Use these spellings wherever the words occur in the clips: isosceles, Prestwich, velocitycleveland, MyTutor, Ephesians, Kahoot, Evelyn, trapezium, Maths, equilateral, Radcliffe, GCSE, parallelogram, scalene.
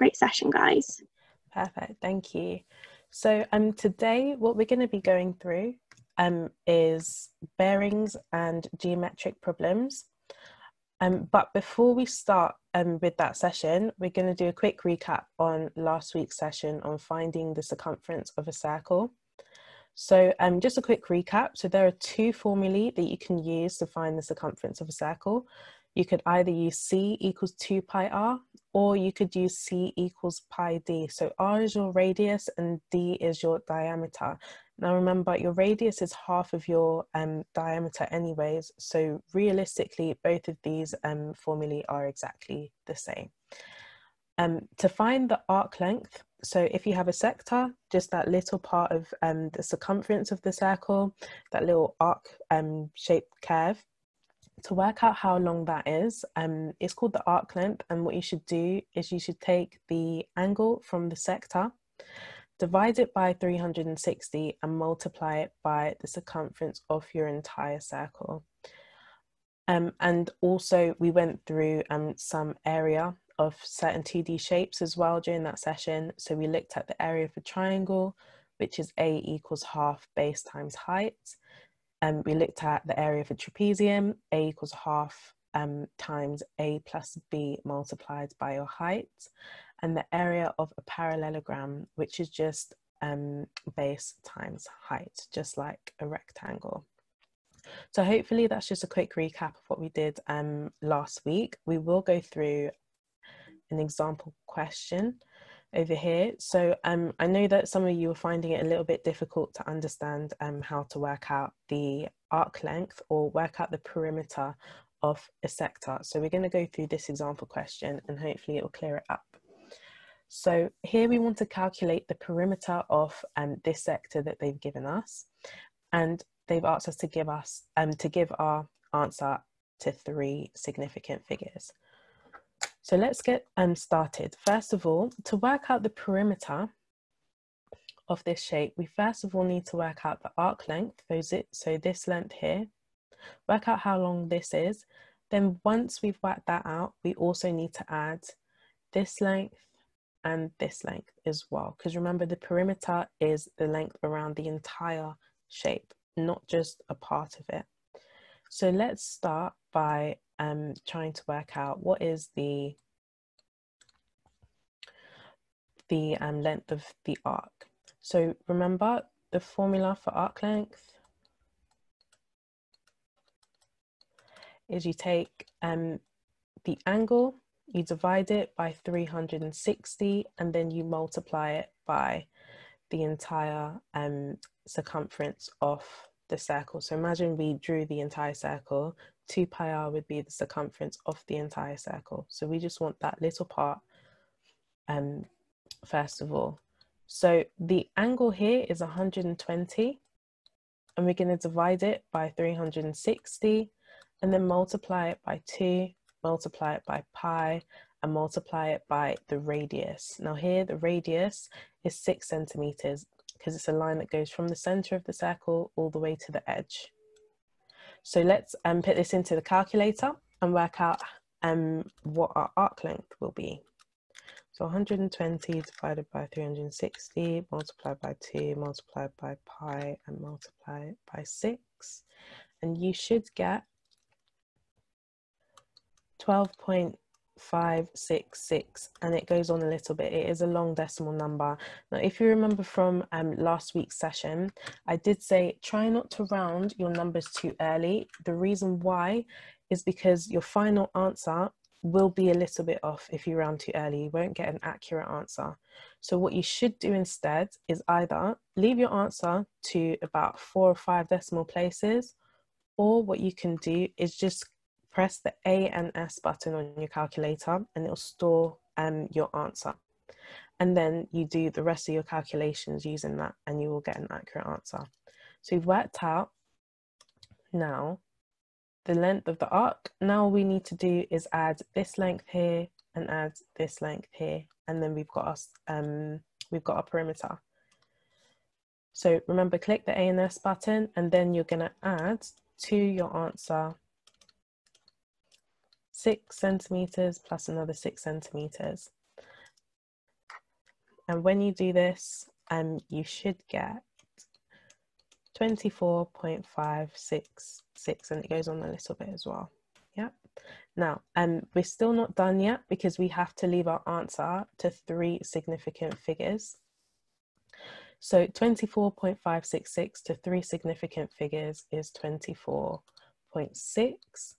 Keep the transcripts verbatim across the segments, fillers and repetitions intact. great session, guys. Perfect, thank you. So um, today what we're going to be going through um, is bearings and geometric problems. Um, but before we start um, with that session, we're going to do a quick recap on last week's session on finding the circumference of a circle. So um, just a quick recap. So there are two formulae that you can use to find the circumference of a circle. You could either use C equals two pi r, or you could use C equals pi d. So r is your radius and d is your diameter. Now remember, your radius is half of your um, diameter anyways, so realistically both of these um, formulae are exactly the same. Um, to find the arc length, so if you have a sector, just that little part of um, the circumference of the circle, that little arc um, shaped curve, to work out how long that is, um, it's called the arc length, and what you should do is you should take the angle from the sector, divide it by three hundred sixty and multiply it by the circumference of your entire circle. Um, and also we went through um, some area of certain two D shapes as well during that session. So we looked at the area of a triangle, which is A equals half base times height. Um, we looked at the area of a trapezium, A equals half um, times A plus B multiplied by your height, and the area of a parallelogram, which is just um, base times height, just like a rectangle. So hopefully that's just a quick recap of what we did um, last week. We will go through an example question over here. So um, I know that some of you are finding it a little bit difficult to understand um, how to work out the arc length or work out the perimeter of a sector. So we're going to go through this example question and hopefully it will clear it up. So here we want to calculate the perimeter of um, this sector that they've given us, and they've asked us to give us um, to give our answer to three significant figures. So let's get um, started. First of all, to work out the perimeter of this shape, we first of all need to work out the arc length, so this length here, work out how long this is. Then once we've worked that out, we also need to add this length and this length as well, because remember the perimeter is the length around the entire shape, not just a part of it. So let's start by Um, trying to work out what is the the um, length of the arc. So remember the formula for arc length is you take um, the angle, you divide it by three hundred sixty, and then you multiply it by the entire um, circumference of the circle. So imagine we drew the entire circle, two pi r would be the circumference of the entire circle. So we just want that little part um, first of all. So the angle here is one hundred twenty, and we're going to divide it by three hundred sixty and then multiply it by two, multiply it by pi, and multiply it by the radius. Now here the radius is six centimeters because it's a line that goes from the center of the circle all the way to the edge. So let's um, put this into the calculator and work out um, what our arc length will be. So one hundred twenty divided by three hundred sixty, multiplied by two, multiplied by pi, and multiplied by six. And you should get twelve point five six six, and it goes on a little bit. It is a long decimal number. Now if you remember from um, last week's session, I did say try not to round your numbers too early. The reason why is because your final answer will be a little bit off. If you round too early, you won't get an accurate answer. So what you should do instead is either leave your answer to about four or five decimal places, or what you can do is just press the A and S button on your calculator and it'll store um, your answer. And then you do the rest of your calculations using that and you will get an accurate answer. So we've worked out now the length of the arc. Now all we need to do is add this length here and add this length here, and then we've got our, um, we've got our perimeter. So remember, click the A and S button and then you're going to add to your answer six centimeters plus another six centimeters. And when you do this, um, you should get twenty-four point five six six, and it goes on a little bit as well. Yep. Now, um, we're still not done yet because we have to leave our answer to three significant figures. So twenty-four point five six six to three significant figures is twenty-four point six.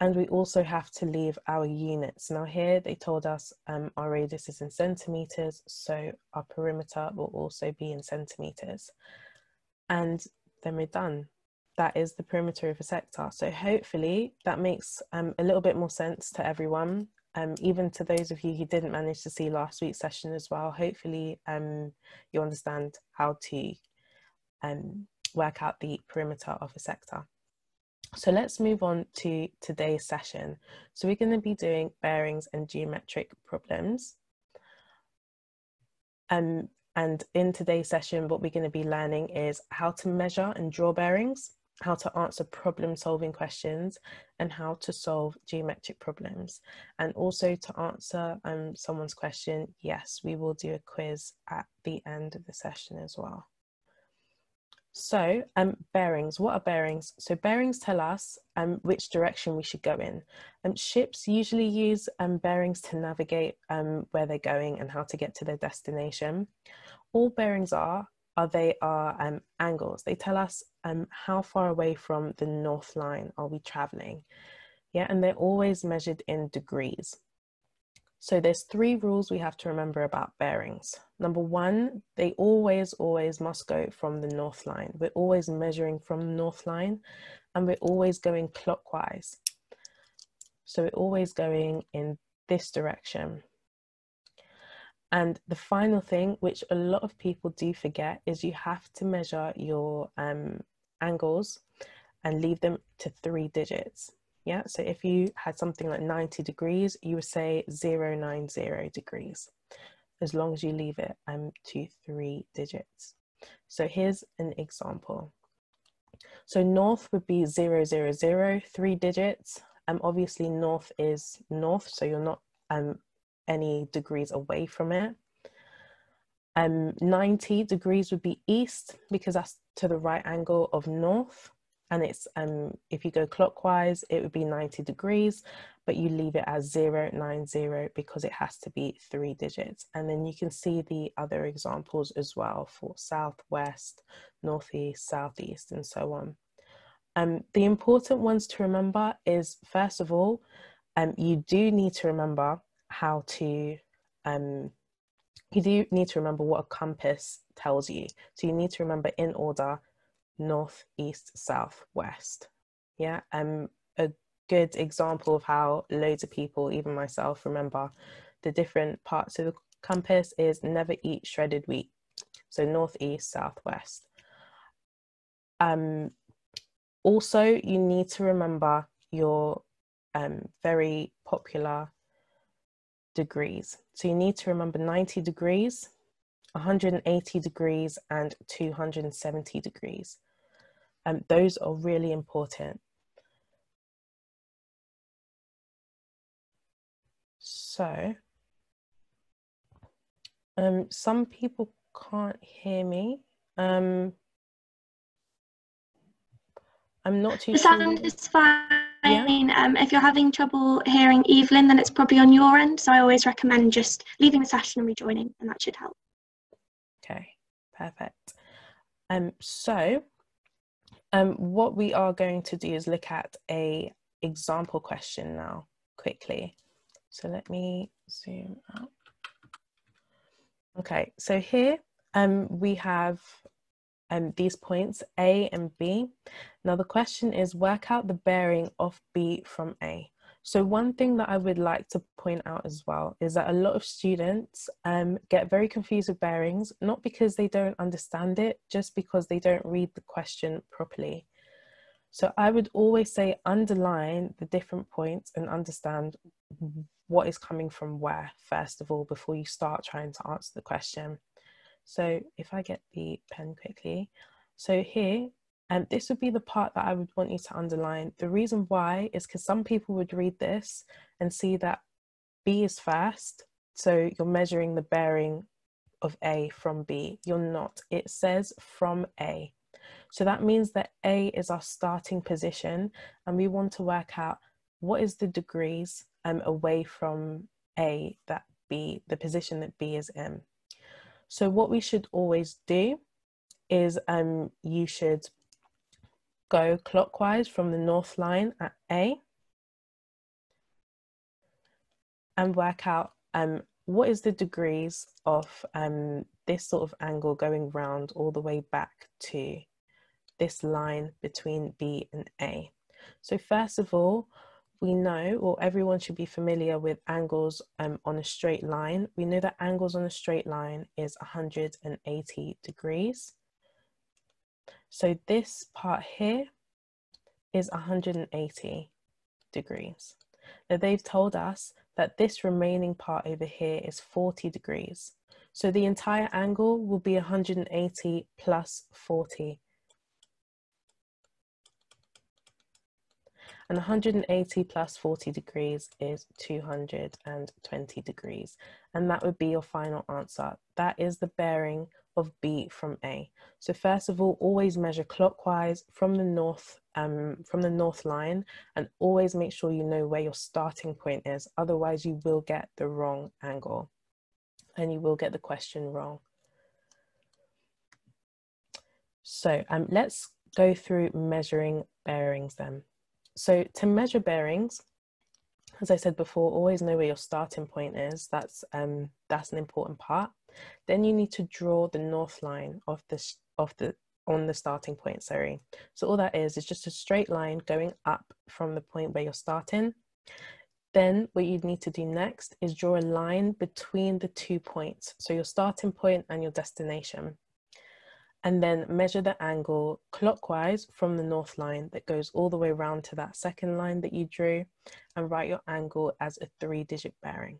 And we also have to leave our units. Now here they told us um, our radius is in centimetres, so our perimeter will also be in centimetres. And then we're done. That is the perimeter of a sector. So hopefully that makes um, a little bit more sense to everyone, um, even to those of you who didn't manage to see last week's session as well. Hopefully um, you understand how to um, work out the perimeter of a sector. So let's move on to today's session. So we're going to be doing bearings and geometric problems. Um, and in today's session, what we're going to be learning is how to measure and draw bearings, how to answer problem solving questions, and how to solve geometric problems. And also to answer um, someone's question, yes, we will do a quiz at the end of the session as well. So um, bearings, what are bearings? So bearings tell us um, which direction we should go in. Um, ships usually use um, bearings to navigate um, where they're going and how to get to their destination. All bearings are, are they are um, angles. They tell us um, how far away from the north line are we traveling. Yeah, and they're always measured in degrees. So there's three rules we have to remember about bearings. Number one, they always, always must go from the north line. We're always measuring from the north line and we're always going clockwise. So we're always going in this direction. And the final thing, which a lot of people do forget, is you have to measure your um, angles and leave them to three digits. Yeah, so if you had something like ninety degrees, you would say zero nine zero degrees, as long as you leave it um, to three digits. So here's an example. So north would be zero zero zero, three digits. Um, obviously north is north, so you're not um, any degrees away from it. Um, ninety degrees would be east, because that's to the right angle of north. And it's, um, if you go clockwise, it would be ninety degrees, but you leave it as zero nine zero because it has to be three digits. And then you can see the other examples as well for southwest, northeast, southeast, and so on. Um, the important ones to remember is, first of all, um, you do need to remember how to, um, you do need to remember what a compass tells you. So you need to remember in order, north, east, south, west. Yeah, um, a good example of how loads of people, even myself, remember the different parts of the compass is never eat shredded wheat. So north, east, south, west. Um, also, you need to remember your um, very popular degrees. So you need to remember ninety degrees, one hundred eighty degrees, and two hundred seventy degrees. Um, those are really important. So, um, some people can't hear me. Um, I'm not too sure. The sound is fine. Yeah. I mean, um, if you're having trouble hearing Evelyn, then it's probably on your end. So I always recommend just leaving the session and rejoining, and that should help. Okay, perfect. Um, so um, what we are going to do is look at a example question now, quickly. So let me zoom out. Okay, so here um, we have um, these points A and B. Now the question is work out the bearing of B from A. So one thing that I would like to point out as well is that a lot of students um, get very confused with bearings, not because they don't understand it, just because they don't read the question properly. So I would always say underline the different points and understand what is coming from where, first of all, before you start trying to answer the question. So if I get the pen quickly, so here, and this would be the part that I would want you to underline. The reason why is because some people would read this and see that B is first, so you're measuring the bearing of A from B. You're not. It says from A. So that means that A is our starting position, and we want to work out what is the degrees um, away from A that B, the position that B is in. So what we should always do is um, you should go clockwise from the north line at A and work out um, what is the degrees of um, this sort of angle going round all the way back to this line between B and A. So first of all, we know, or everyone should be familiar with angles um, on a straight line. We know that angles on a straight line is one hundred eighty degrees. So this part here is one hundred eighty degrees. Now they've told us that this remaining part over here is forty degrees. So the entire angle will be one hundred eighty plus forty. And one hundred eighty plus forty degrees is two hundred twenty degrees. And that would be your final answer. That is the bearing of B from A. So first of all, always measure clockwise from the north, um, from the north line, and always make sure you know where your starting point is. Otherwise, you will get the wrong angle and you will get the question wrong. So um, let's go through measuring bearings then. So to measure bearings, as I said before, always know where your starting point is. That's, um, that's an important part. Then you need to draw the north line of the, of the, on the starting point, sorry. So all that is, is just a straight line going up from the point where you're starting. Then what you'd need to do next is draw a line between the two points. So your starting point and your destination. And then measure the angle clockwise from the north line that goes all the way around to that second line that you drew, and write your angle as a three-digit bearing.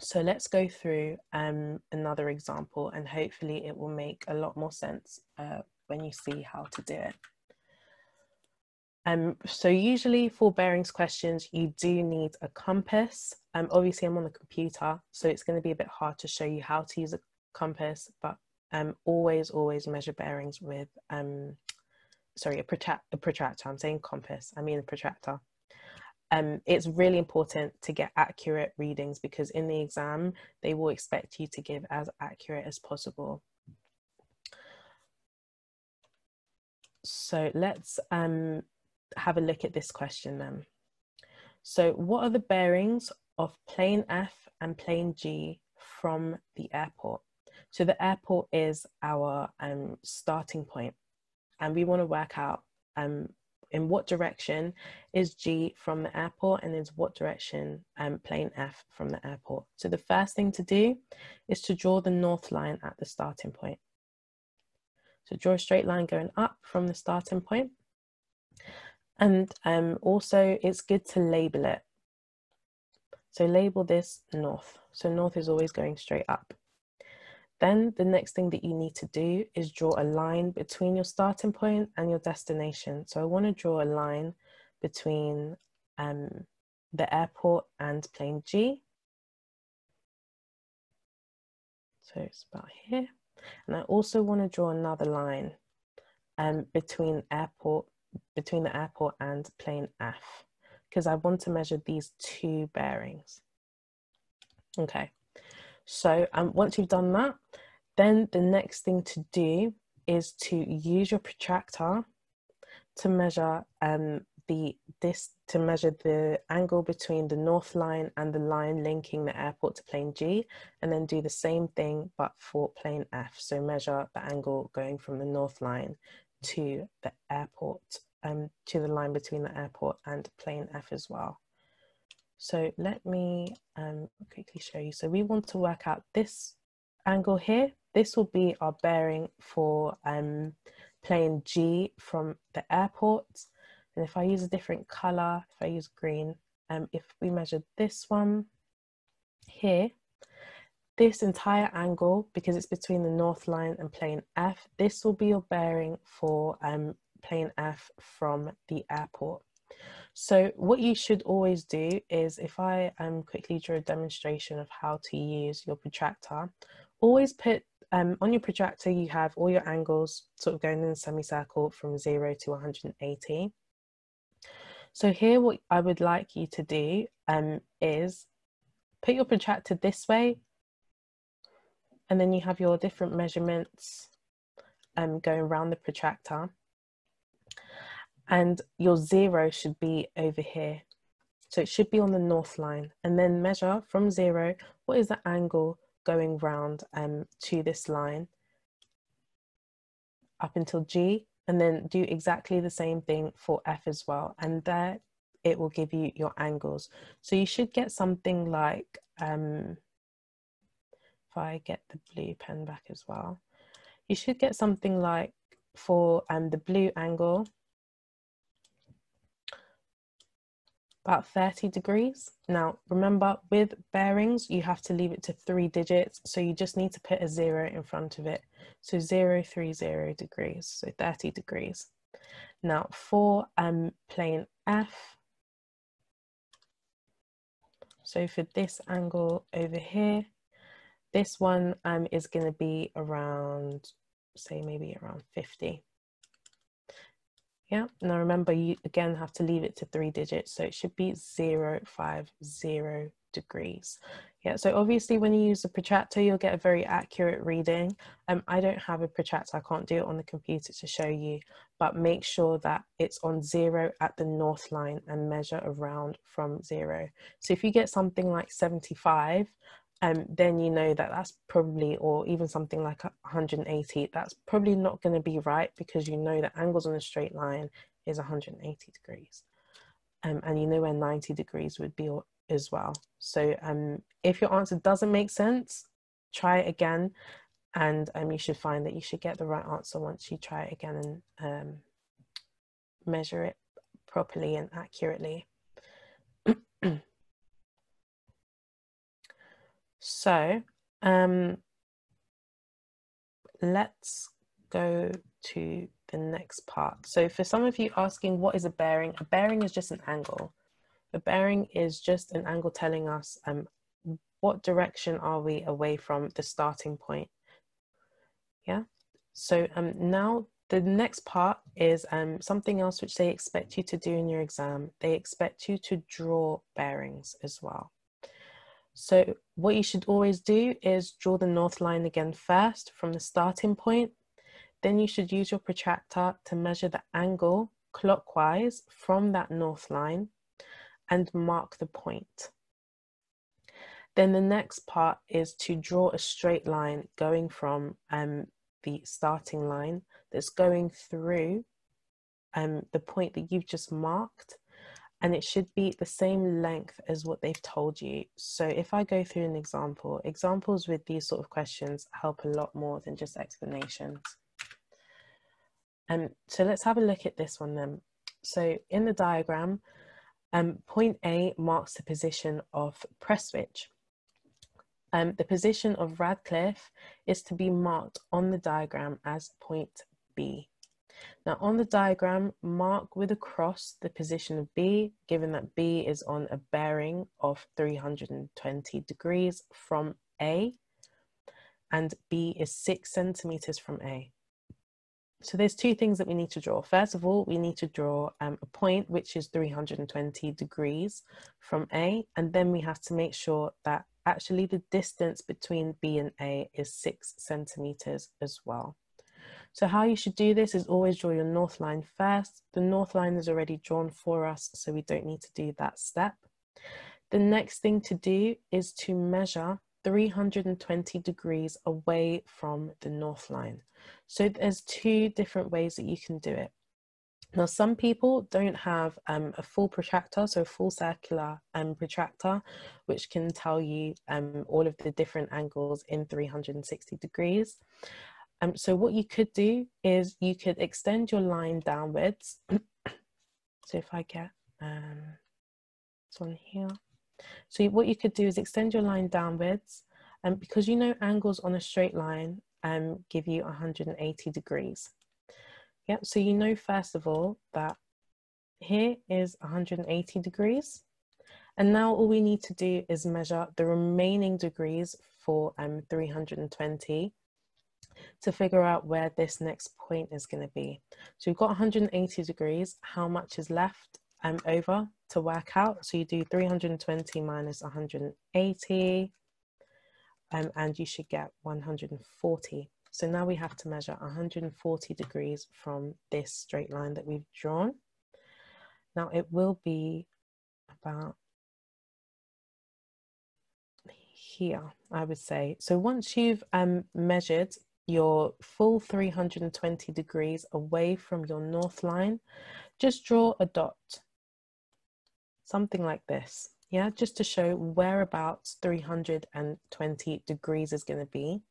So let's go through um, another example, and hopefully it will make a lot more sense uh, when you see how to do it. Um, so usually for bearings questions, you do need a compass. Um, obviously I'm on the computer, so it's going to be a bit hard to show you how to use a compass, but Um, always, always measure bearings with, um, sorry, a, protract a protractor. I'm saying compass, I mean a protractor. Um, it's really important to get accurate readings, because in the exam, they will expect you to give as accurate as possible. So let's um, have a look at this question then. So what are the bearings of plane F and plane G from the airport? So the airport is our um, starting point, and we want to work out um, in what direction is G from the airport and is what direction um, plane F from the airport. So the first thing to do is to draw the north line at the starting point. So draw a straight line going up from the starting point. And um, also it's good to label it. So label this north. So north is always going straight up. Then the next thing that you need to do is draw a line between your starting point and your destination. So I want to draw a line between um, the airport and plane G. So it's about here. And I also want to draw another line um, between airport, between the airport and plane F, because I want to measure these two bearings. Okay. So um, once you've done that, then the next thing to do is to use your protractor to measure um, the this to measure the angle between the north line and the line linking the airport to plane G, and then do the same thing but for plane F. So measure the angle going from the north line to the airport, um, to the line between the airport and plane F as well. So let me um, quickly show you. So we want to work out this angle here. This will be our bearing for um, plane G from the airport. And if I use a different color, if I use green, um, if we measure this one here, this entire angle, because it's between the north line and plane F, this will be your bearing for um, plane F from the airport. So what you should always do is, if I um, quickly drew a demonstration of how to use your protractor, always put um, on your protractor, you have all your angles sort of going in a semicircle from zero to one hundred eighty. So here what I would like you to do um, is put your protractor this way, and then you have your different measurements um, going around the protractor, and your zero should be over here. So it should be on the north line, and then measure from zero, what is the angle going round um, to this line up until G, and then do exactly the same thing for F as well. And there it will give you your angles. So you should get something like, um, if I get the blue pen back as well, you should get something like for um, the blue angle, about thirty degrees. Now, remember with bearings, you have to leave it to three digits. So you just need to put a zero in front of it. So zero, three, zero degrees, so thirty degrees. Now for um, plane F, so for this angle over here, this one um, is gonna be around, say maybe around fifty. Yeah, now remember you again have to leave it to three digits, so it should be zero five zero degrees. Yeah, so obviously when you use a protractor, you'll get a very accurate reading. Um, I don't have a protractor, I can't do it on the computer to show you, but make sure that it's on zero at the north line and measure around from zero. So if you get something like seventy-five, um, then you know that that's probably, or even something like one hundred eighty, that's probably not going to be right, because you know that angles on a straight line is one hundred eighty degrees, um, and you know where ninety degrees would be as well. So um, if your answer doesn't make sense, try it again, and um, you should find that you should get the right answer once you try it again and um, measure it properly and accurately. So um, let's go to the next part. So for some of you asking, what is a bearing? A bearing is just an angle. A bearing is just an angle telling us um, what direction are we away from the starting point. Yeah. So um, now the next part is um, something else which they expect you to do in your exam. They expect you to draw bearings as well. So what you should always do is draw the north line again first from the starting point. Then you should use your protractor to measure the angle clockwise from that north line and mark the point. Then the next part is to draw a straight line going from um, the starting line that's going through um, the point that you've just marked. And it should be the same length as what they've told you. So if I go through an example, examples with these sort of questions help a lot more than just explanations. Um, so let's have a look at this one then. So in the diagram, um, point A marks the position of Prestwich. Um, the position of Radcliffe is to be marked on the diagram as point B. Now on the diagram, mark with a cross the position of B, given that B is on a bearing of three hundred twenty degrees from A, and B is six centimeters from A. So there's two things that we need to draw. First of all, we need to draw um, a point which is three hundred twenty degrees from A, and then we have to make sure that actually the distance between B and A is six centimeters as well. So how you should do this is always draw your north line first. The north line is already drawn for us, so we don't need to do that step. The next thing to do is to measure three hundred twenty degrees away from the north line. So there's two different ways that you can do it. Now, some people don't have um, a full protractor, so a full circular um, protractor, which can tell you um, all of the different angles in three hundred sixty degrees. Um, so what you could do is you could extend your line downwards. So if I get um, this one here. So what you could do is extend your line downwards, and um, because you know angles on a straight line um, give you one hundred eighty degrees. Yep, so you know first of all that here is one hundred eighty degrees, And now all we need to do is measure the remaining degrees for um, three hundred twenty to figure out where this next point is going to be. So you've got one hundred eighty degrees, how much is left um, over to work out? So you do three hundred twenty minus one hundred eighty, um, and you should get one hundred forty. So now we have to measure one hundred forty degrees from this straight line that we've drawn. Now it will be about here, I would say. So once you've um, measured your full three hundred twenty degrees away from your north line, just draw a dot, something like this, yeah, just to show whereabouts three hundred twenty degrees is going to be.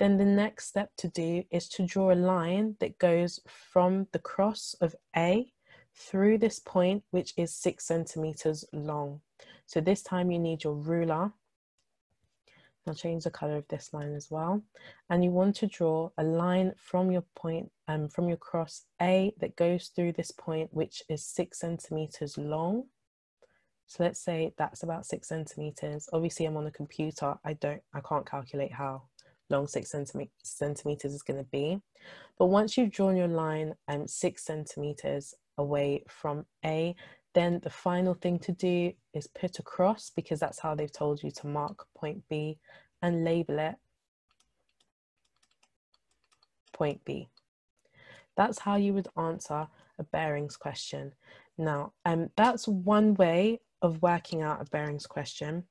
Then the next step to do is to draw a line that goes from the cross of A through this point, which is six centimeters long. So this time you need your ruler. I'll change the color of this line as well, and you want to draw a line from your point and um, from your cross A that goes through this point, which is six centimeters long. So let's say that's about six centimeters. Obviously, I'm on a computer. I don't, I can't calculate how long six centimeters is going to be. But once you've drawn your line um, six centimeters away from A, then the final thing to do is put a cross, because that's how they've told you to mark point B, and label it point B. That's how you would answer a bearings question. Now, um, that's one way of working out a bearings question.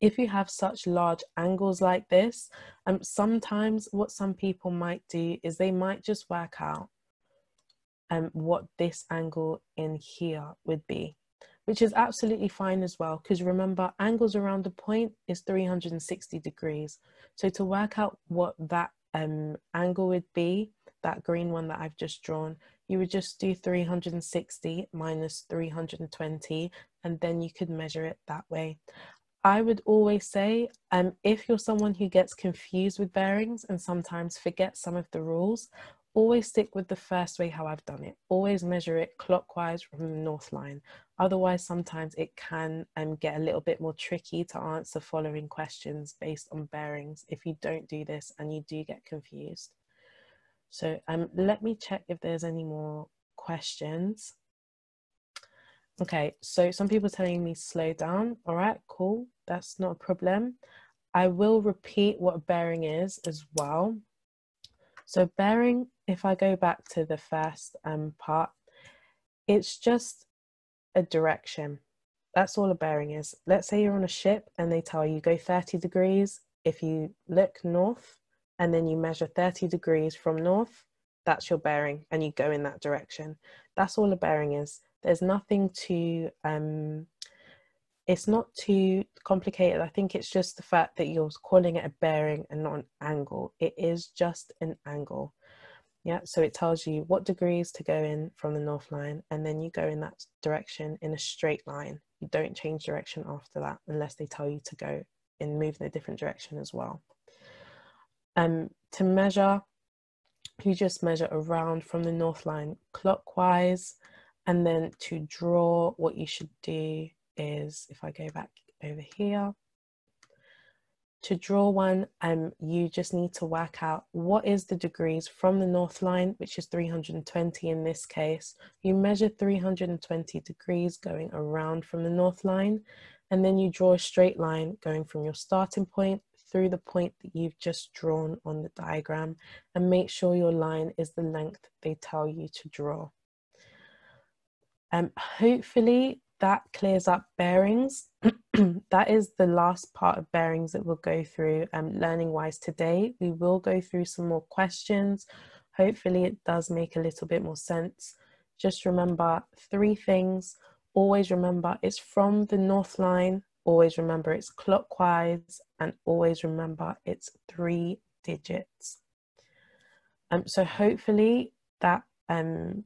If you have such large angles like this, um, sometimes what some people might do is they might just work out Um, what this angle in here would be, which is absolutely fine as well, because remember, angles around the point is three hundred sixty degrees. So to work out what that um, angle would be, that green one that I've just drawn, you would just do three hundred sixty minus three hundred twenty, and then you could measure it that way. I would always say, um, if you're someone who gets confused with bearings and sometimes forgets some of the rules, always stick with the first way how I've done it. Always measure it clockwise from the north line. Otherwise, sometimes it can um, get a little bit more tricky to answer following questions based on bearings if you don't do this and you do get confused. So um, let me check if there's any more questions. Okay, so some people are telling me slow down. All right, cool. That's not a problem. I will repeat what a bearing is as well. So bearing, if I go back to the first um, part, it's just a direction. That's all a bearing is. Let's say you're on a ship and they tell you go thirty degrees. If you look north and then you measure thirty degrees from north, that's your bearing, and you go in that direction. That's all a bearing is. There's nothing to, um, it's not too complicated. I think it's just the fact that you're calling it a bearing and not an angle. It is just an angle. Yeah, so it tells you what degrees to go in from the north line, and then you go in that direction in a straight line. You don't change direction after that unless they tell you to go and move in a different direction as well. Um, to measure, you just measure around from the north line clockwise, and then to draw, what you should do is, if I go back over here, to draw one, um, you just need to work out what is the degrees from the north line, which is three hundred twenty in this case. You measure three hundred twenty degrees going around from the north line, and then you draw a straight line going from your starting point through the point that you've just drawn on the diagram, and make sure your line is the length they tell you to draw. Um, hopefully that clears up bearings. That is the last part of bearings that we'll go through um, learning wise today. We will go through some more questions. Hopefully it does make a little bit more sense. Just remember three things. Always remember it's from the north line, always remember it's clockwise, and always remember it's three digits. Um, so hopefully that um,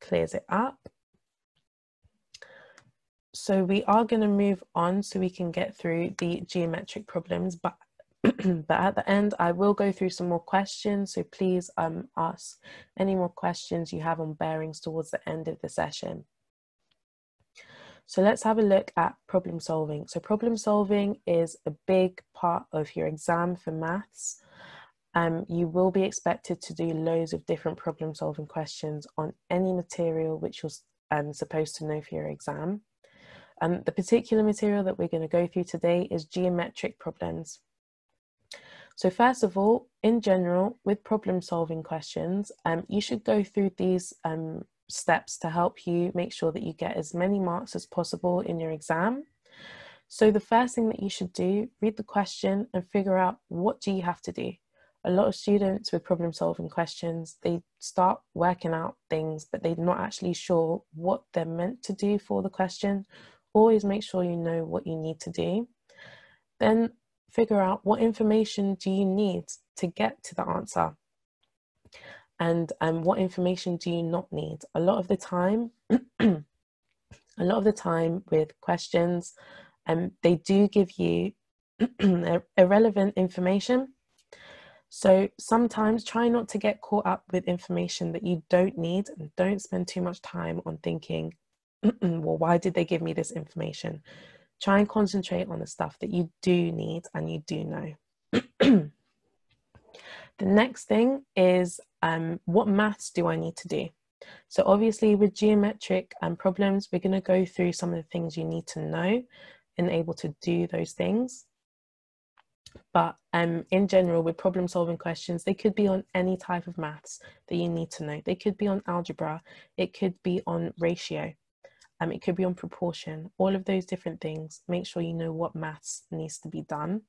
clears it up. So we are going to move on so we can get through the geometric problems, but but at the end I will go through some more questions, so please um ask any more questions you have on bearings towards the end of the session. So let's have a look at problem solving. So problem solving is a big part of your exam for maths. Um, you will be expected to do loads of different problem solving questions on any material which you're um, supposed to know for your exam. Um, the particular material that we're going to go through today is geometric problems. So first of all, in general, with problem solving questions, um, you should go through these um, steps to help you make sure that you get as many marks as possible in your exam. So the first thing that you should do, read the question and figure out what do you have to do. A lot of students with problem solving questions, they start working out things, but they're not actually sure what they're meant to do for the question. Always make sure you know what you need to do. Then figure out what information do you need to get to the answer, and um, what information do you not need. A lot of the time, a lot of the time with questions, um, they do give you irrelevant information. So sometimes try not to get caught up with information that you don't need, and don't spend too much time on thinking, well, why did they give me this information? Try and concentrate on the stuff that you do need and you do know. The next thing is, um, what maths do I need to do? So obviously with geometric um, problems, we're going to go through some of the things you need to know and able to do those things. But um, in general, with problem solving questions, they could be on any type of maths that you need to know. They could be on algebra, it could be on ratio. Um, it could be on proportion, all of those different things. Make sure you know what maths needs to be done.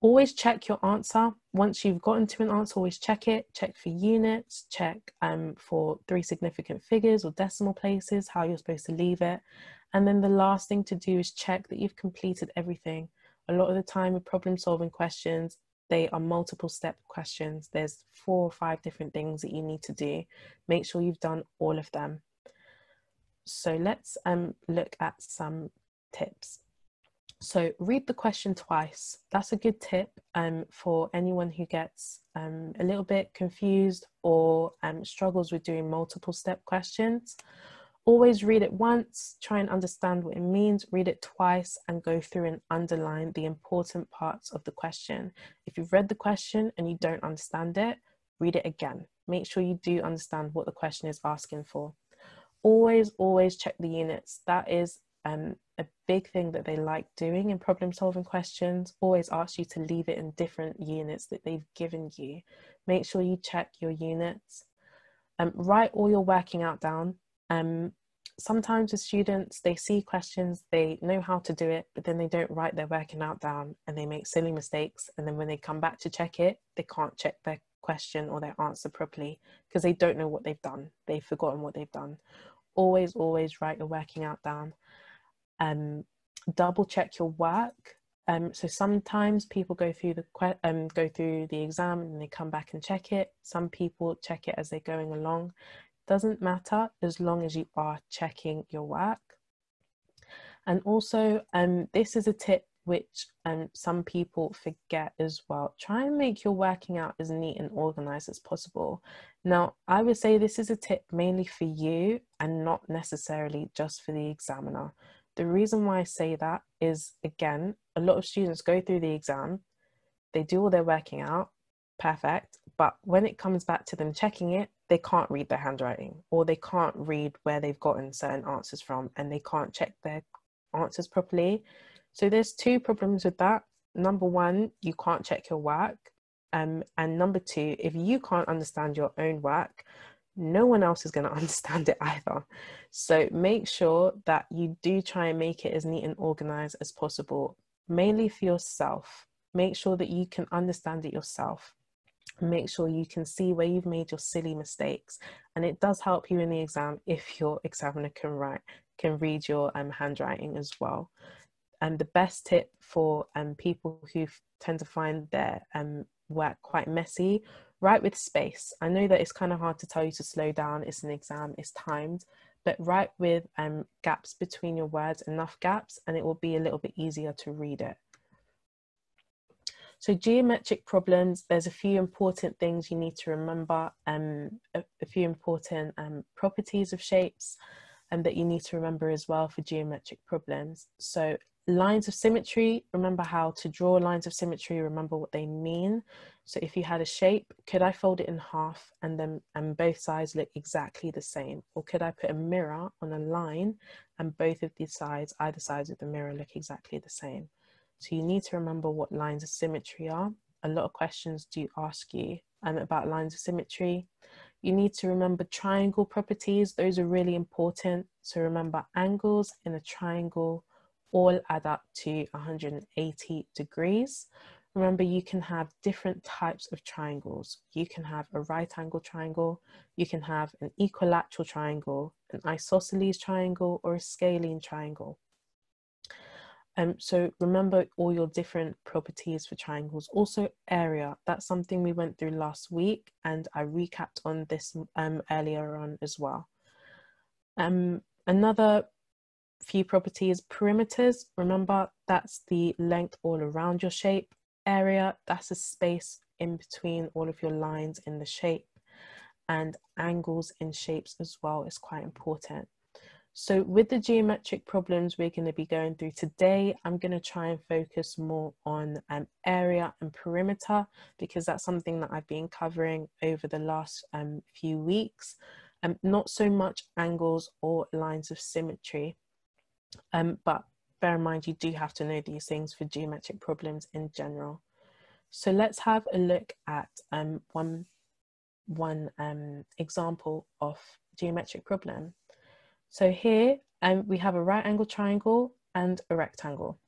Always check your answer. Once you've gotten to an answer, always check it. Check for units, check um, for three significant figures or decimal places, how you're supposed to leave it. And then the last thing to do is check that you've completed everything. A lot of the time with problem solving questions, they are multiple step questions. There's four or five different things that you need to do. Make sure you've done all of them. So let's um, look at some tips. So read the question twice. That's a good tip um, for anyone who gets um, a little bit confused or um, struggles with doing multiple step questions. Always read it once, try and understand what it means, read it twice and go through and underline the important parts of the question. If you've read the question and you don't understand it, read it again. Make sure you do understand what the question is asking for. Always, always check the units. That is um, a big thing that they like doing in problem solving questions. Always ask you to leave it in different units that they've given you. Make sure you check your units. Um, write all your working out down. Um, sometimes with students, they see questions, they know how to do it, but then they don't write their working out down and they make silly mistakes. And then when they come back to check it, they can't check their question or their answer properly because they don't know what they've done. They've forgotten what they've done. Always, always write your working out down. Um, double check your work. Um, so sometimes people go through the um, go through the exam and they come back and check it. Some people check it as they're going along. Doesn't matter as long as you are checking your work. And also, um, this is a tip which um, some people forget as well. Try and make your working out as neat and organized as possible. Now, I would say this is a tip mainly for you and not necessarily just for the examiner. The reason why I say that is, again, a lot of students go through the exam, they do all their working out, perfect, but when it comes back to them checking it, they can't read their handwriting or they can't read where they've gotten certain answers from and they can't check their answers properly. So there's two problems with that. Number one, you can't check your work. Um, and number two, if you can't understand your own work, no one else is going to understand it either. So make sure that you do try and make it as neat and organized as possible, mainly for yourself. Make sure that you can understand it yourself. Make sure you can see where you've made your silly mistakes. And it does help you in the exam if your examiner can write, can read your um, handwriting as well. And the best tip for um, people who tend to find their um, work quite messy, write with space. I know that it's kind of hard to tell you to slow down, it's an exam, it's timed, but write with um, gaps between your words, enough gaps, and it will be a little bit easier to read it. So geometric problems, there's a few important things you need to remember, um, a, a few important um, properties of shapes. and that you need to remember as well for geometric problems. So lines of symmetry, remember how to draw lines of symmetry, remember what they mean. So if you had a shape, could I fold it in half and then and both sides look exactly the same? Or could I put a mirror on a line and both of these sides, either sides of the mirror, look exactly the same? So you need to remember what lines of symmetry are. A lot of questions do ask you um, about lines of symmetry. You need to remember triangle properties. Those are really important. So remember, angles in a triangle all add up to one hundred eighty degrees. Remember, you can have different types of triangles. You can have a right angle triangle, you can have an equilateral triangle, an isosceles triangle, or a scalene triangle. Um, so remember all your different properties for triangles. Also area, that's something we went through last week and I recapped on this um, earlier on as well. Um, another few properties, perimeters, remember that's the length all around your shape. Area, that's a space in between all of your lines in the shape. And angles in shapes as well is quite important. So with the geometric problems we're going to be going through today, I'm going to try and focus more on um, area and perimeter, because that's something that I've been covering over the last um, few weeks, and um, not so much angles or lines of symmetry. Um, but bear in mind, you do have to know these things for geometric problems in general. So let's have a look at um, one, one um, example of geometric problem. So here um, we have a right angle triangle and a rectangle.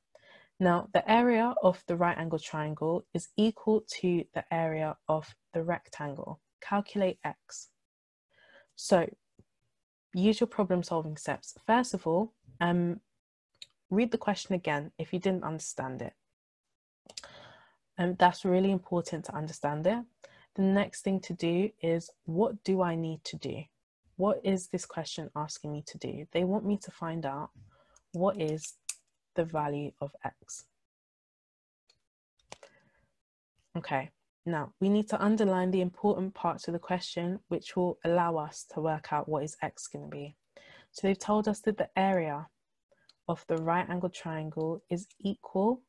Now the area of the right angle triangle is equal to the area of the rectangle. Calculate x. So use your problem solving steps. First of all, um, read the question again if you didn't understand it. Um, that's really important to understand it. The next thing to do is, what do I need to do? What is this question asking me to do? They want me to find out what is the value of x. Okay, now we need to underline the important parts of the question, which will allow us to work out what is x going to be. So they've told us that the area of the right angle triangle is equal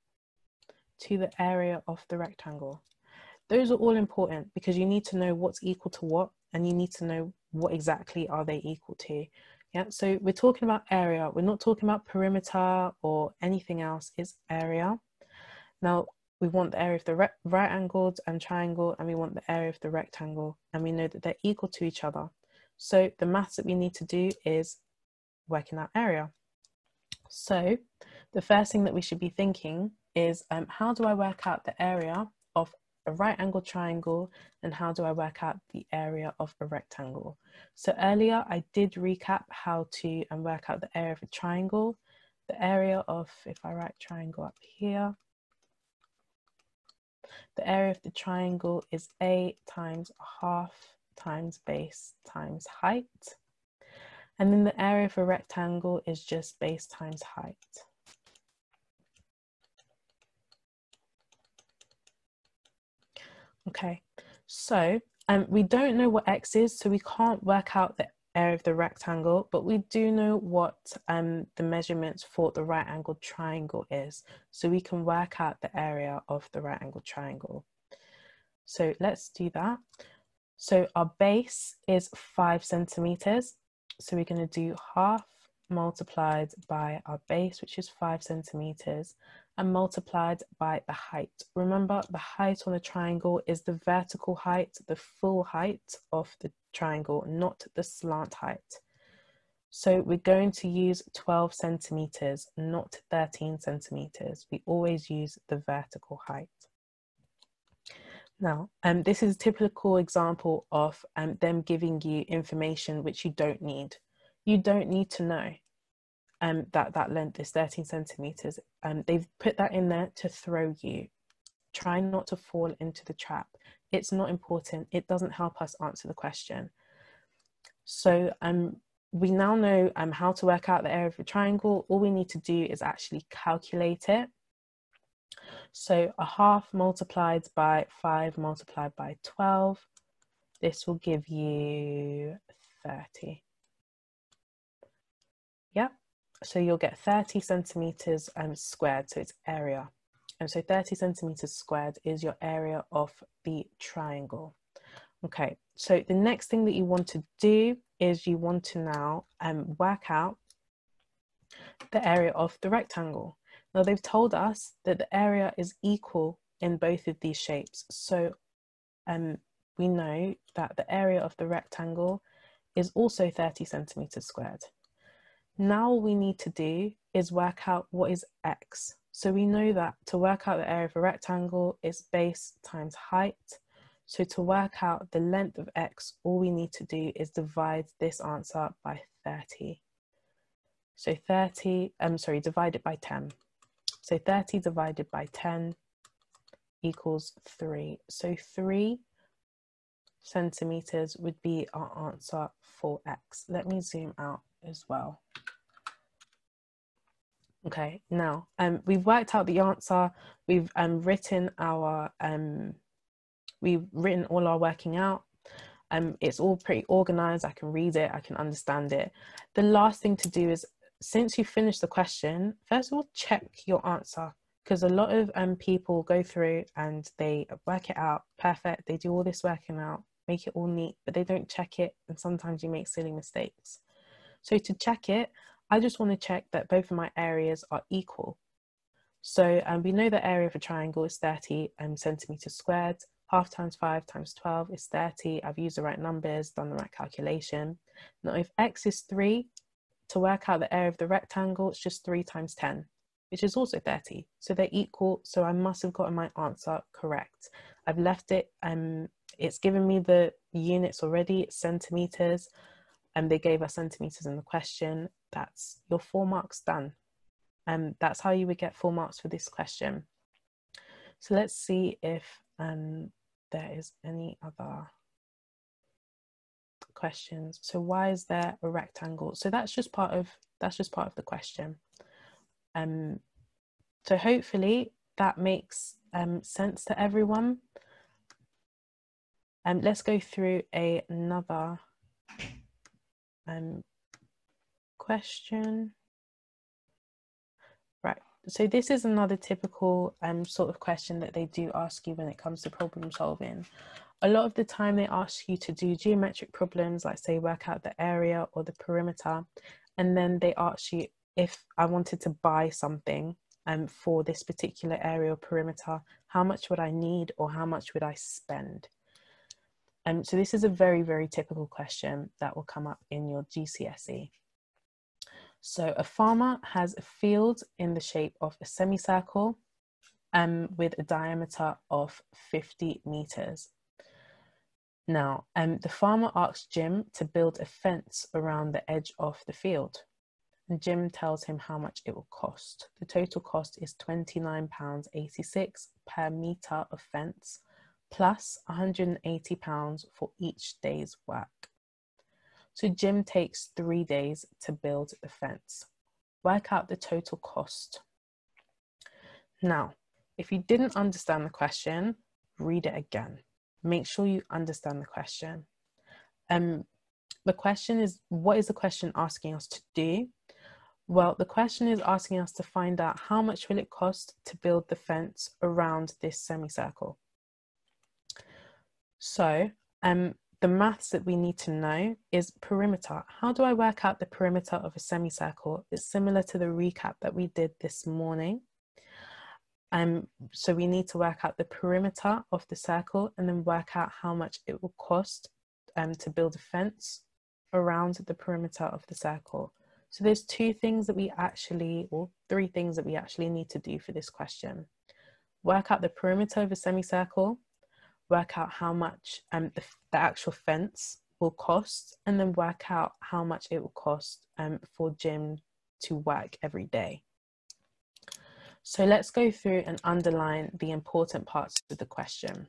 to the area of the rectangle. Those are all important because you need to know what's equal to what, and you need to know what exactly are they equal to. Yeah, so we're talking about area, we're not talking about perimeter or anything else, it's area. Now we want the area of the right angled and triangle, and we want the area of the rectangle, and we know that they're equal to each other. So the maths that we need to do is working out area. So the first thing that we should be thinking is, um, how do I work out the area of a right angle triangle, and how do I work out the area of a rectangle? So earlier I did recap how to um, work out the area of a triangle. The area of, if I write triangle up here, the area of the triangle is A times half times base times height, and then the area of a rectangle is just base times height. Okay, so um, we don't know what x is, so we can't work out the area of the rectangle, but we do know what um, the measurements for the right angled triangle is. So we can work out the area of the right angled triangle. So let's do that. So our base is five centimeters. So we're going to do half multiplied by our base, which is five centimeters, and multiplied by the height. Remember, the height on a triangle is the vertical height, the full height of the triangle, not the slant height. So we're going to use twelve centimeters, not thirteen centimeters. We always use the vertical height. Now, um, this is a typical example of um, them giving you information which you don't need. You don't need to know um, that that length is thirteen centimeters. Um, they've put that in there to throw you. Try not to fall into the trap. It's not important. It doesn't help us answer the question. So um, we now know um, how to work out the area of a triangle. All we need to do is actually calculate it. So a half multiplied by five multiplied by twelve. This will give you thirty. Yeah, so you'll get thirty centimeters um, squared, so it's area. And so thirty centimeters squared is your area of the triangle. Okay, so the next thing that you want to do is you want to now um, work out the area of the rectangle. Now they've told us that the area is equal in both of these shapes. So um, we know that the area of the rectangle is also thirty centimeters squared. Now all we need to do is work out what is x. So we know that to work out the area of a rectangle is base times height. So to work out the length of x, all we need to do is divide this answer by thirty. So thirty, I'm sorry, divide it by ten. So thirty divided by ten equals three. So three centimeters would be our answer for x. Let me zoom out as well. Okay, now um, we've worked out the answer. We've um, written our, um, we've written all our working out. Um, it's all pretty organized. I can read it. I can understand it. The last thing to do is, since you finish the question, first of all, check your answer, because a lot of um, people go through and they work it out perfect. They do all this working out, make it all neat, but they don't check it. And sometimes you make silly mistakes. So to check it, I just want to check that both of my areas are equal. So um, we know the area of a triangle is thirty um, centimeters squared. Half times five times twelve is thirty. I've used the right numbers, done the right calculation. Now if x is three, to work out the area of the rectangle, it's just three times ten, which is also thirty. So they're equal, so I must have gotten my answer correct. I've left it, um, it's given me the units already, it's centimeters, and they gave us centimeters in the question. That's your four marks done. Um, that's how you would get four marks for this question. So let's see if um, there is any other questions. So why is there a rectangle? So that's just part of, that's just part of the question. Um, so hopefully that makes um, sense to everyone. Um, let's go through a, another um, question. Right, so this is another typical um, sort of question that they do ask you when it comes to problem solving. A lot of the time they ask you to do geometric problems, like say work out the area or the perimeter, and then they ask you if I wanted to buy something um, for this particular area or perimeter, how much would I need or how much would I spend? Um, so this is a very, very typical question that will come up in your G C S E. So a farmer has a field in the shape of a semicircle um, with a diameter of fifty meters. Now, um, the farmer asks Jim to build a fence around the edge of the field. And Jim tells him how much it will cost. The total cost is twenty-nine pounds eighty-six per meter of fence, plus one hundred and eighty pounds for each day's work. So Jim takes three days to build the fence. Work out the total cost. Now, if you didn't understand the question, read it again. Make sure you understand the question. Um, the question is, what is the question asking us to do? Well, the question is asking us to find out how much will it cost to build the fence around this semicircle. So, um, the maths that we need to know is perimeter. How do I work out the perimeter of a semicircle? It's similar to the recap that we did this morning. Um, so we need to work out the perimeter of the circle and then work out how much it will cost um, to build a fence around the perimeter of the circle. So there's two things that we actually, or three things that we actually need to do for this question. Work out the perimeter of a semicircle, work out how much um, the, the actual fence will cost, and then work out how much it will cost um, for Jim to work every day. So let's go through and underline the important parts of the question.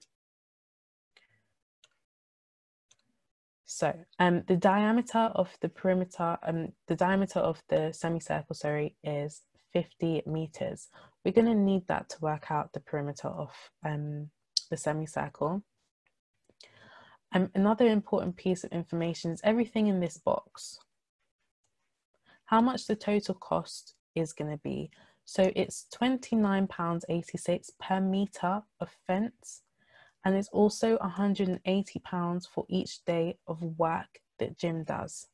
So um, the diameter of the perimeter, um, the diameter of the semicircle, sorry, is fifty meters. We're going to need that to work out the perimeter of um, the semicircle. Um, another important piece of information is everything in this box. how much the total cost is going to be. So it's twenty-nine pounds eighty-six per metre of fence, and it's also one hundred and eighty pounds for each day of work that Jim does.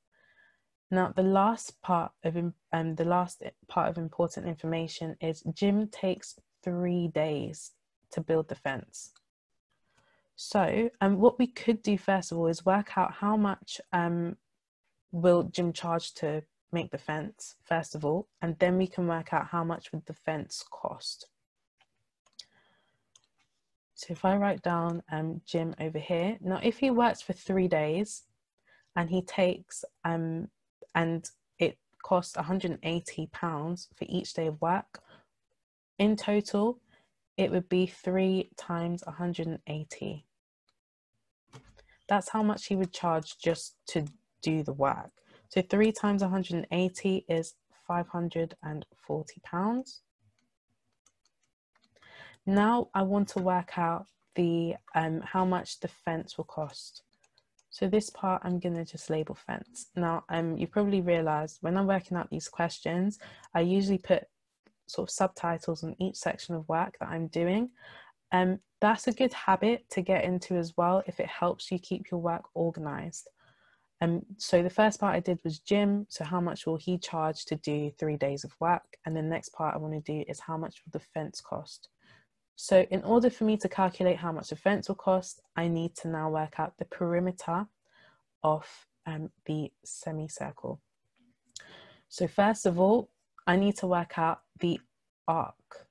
Now the last part of um, the last part of important information is Jim takes three days to build the fence. So um, what we could do first of all is work out how much um, will Jim charge to make the fence first of all, and then we can work out how much would the fence cost. So if I write down um, Jim over here, now if he works for three days and he takes um, and it costs one hundred and eighty pounds for each day of work, in total it would be three times one hundred and eighty. That's how much he would charge just to do the work. So three times one hundred and eighty is five hundred and forty pounds. Now I want to work out the um, how much the fence will cost. So this part I'm going to just label fence. Now um, you probably realised when I'm working out these questions, I usually put sort of subtitles on each section of work that I'm doing. Um, that's a good habit to get into as well if it helps you keep your work organised. Um, so the first part I did was Jim, so how much will he charge to do three days of work? And the next part I want to do is how much will the fence cost? So in order for me to calculate how much the fence will cost, I need to now work out the perimeter of um, the semicircle. So first of all, I need to work out the arc,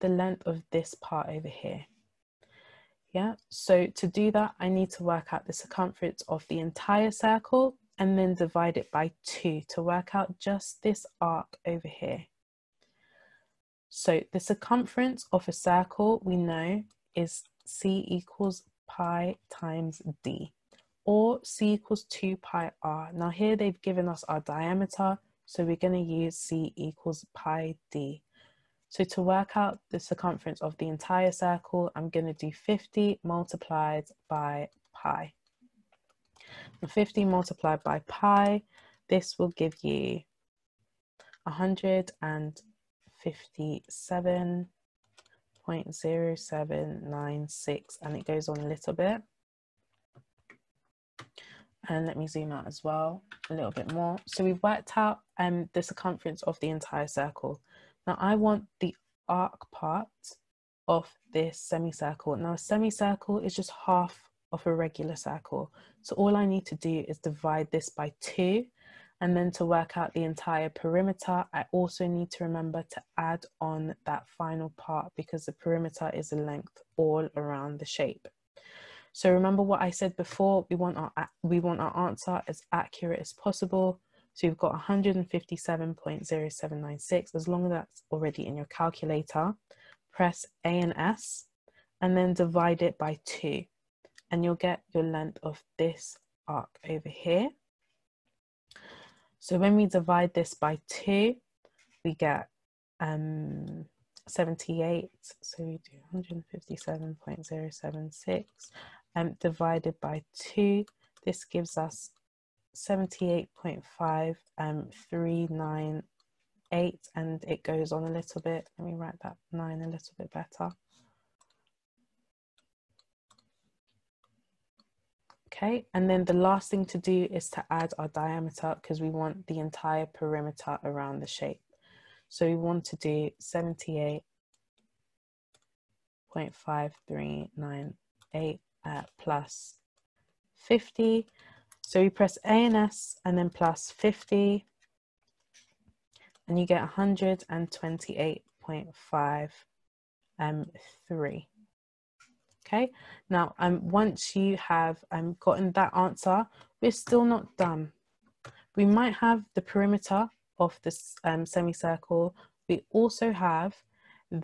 the length of this part over here. Yeah, so to do that, I need to work out the circumference of the entire circle and then divide it by two to work out just this arc over here. So the circumference of a circle, we know, is C equals pi times D, or C equals two pi R. Now here they've given us our diameter, so we're going to use C equals pi D. So to work out the circumference of the entire circle, I'm going to do fifty multiplied by pi. Now fifty multiplied by pi, this will give you one hundred and fifty-seven point zero seven nine six, and it goes on a little bit. And let me zoom out as well a little bit more. So we've worked out um, the circumference of the entire circle. Now I want the arc part of this semicircle. Now a semicircle is just half of a regular circle. So all I need to do is divide this by two, and then to work out the entire perimeter, I also need to remember to add on that final part because the perimeter is the length all around the shape. So remember what I said before, we want our, we want our answer as accurate as possible. So you've got one hundred and fifty-seven point zero seven nine six, as long as that's already in your calculator, press A and S, and then divide it by two. And you'll get your length of this arc over here. So when we divide this by two, we get um, seventy-eight. So we do one hundred and fifty-seven point zero seven six um, divided by two. This gives us seventy-eight point five um three nine eight, and it goes on a little bit. Let me write that nine a little bit better. Okay, and then the last thing to do is to add our diameter because we want the entire perimeter around the shape. So we want to do seventy-eight point five three nine eight uh, plus fifty. So we press A and S and then plus fifty, and you get one hundred and twenty-eight point five three. Um, okay, now um, once you have um, gotten that answer, we're still not done. We might have the perimeter of this um, semicircle. We also have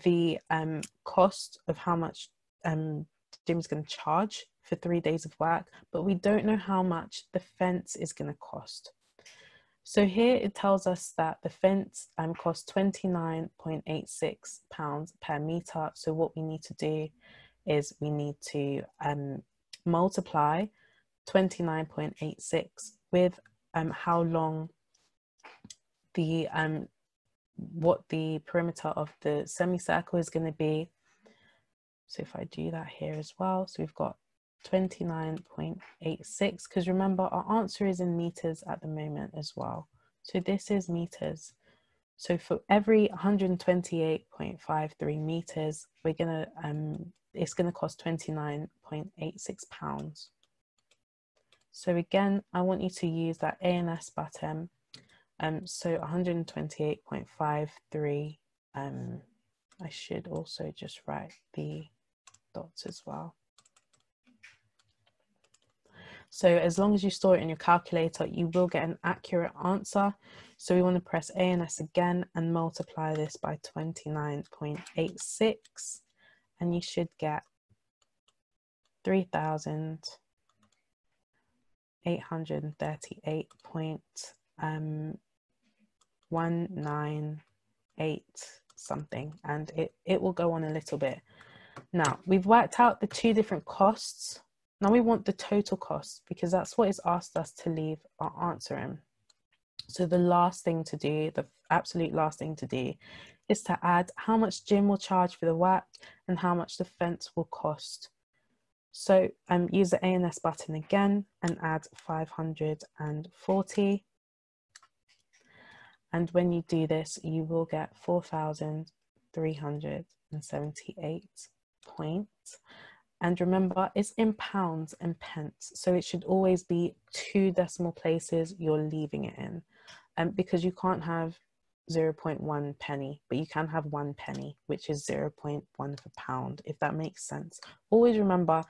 the um, cost of how much um, Jim's going to charge for three days of work, but we don't know how much the fence is going to cost. So here it tells us that the fence um, costs twenty-nine pounds eighty-six per metre. So what we need to do is we need to um, multiply twenty-nine point eight six with um, how long the um what the perimeter of the semicircle is going to be. So if I do that here as well, so we've got twenty-nine point eight six, because remember our answer is in meters at the moment as well. So this is meters. So for every one hundred twenty-eight point five three meters, we're gonna um it's gonna cost twenty-nine point eight six pounds. So again, I want you to use that A N S button. Um, so one hundred twenty-eight point five three, um, I should also just write the dots as well. So as long as you store it in your calculator, you will get an accurate answer. So we want to press A N S again and multiply this by twenty-nine point eight six, and you should get three thousand eight hundred thirty-eight. Um, one nine eight something, and it it will go on a little bit. Now we've worked out the two different costs. Now we want the total cost, because that's what is asked us to leave our answer in. So the last thing to do, the absolute last thing to do, is to add how much Jim will charge for the work and how much the fence will cost. So um, use the A N S button again and add five hundred forty. And when you do this, you will get four thousand three hundred seventy-eight. And remember, it's in pounds and pence. So it should always be two decimal places you're leaving it in, um, because you can't have zero point one penny, but you can have one penny, which is zero point one for pound, if that makes sense. Always remember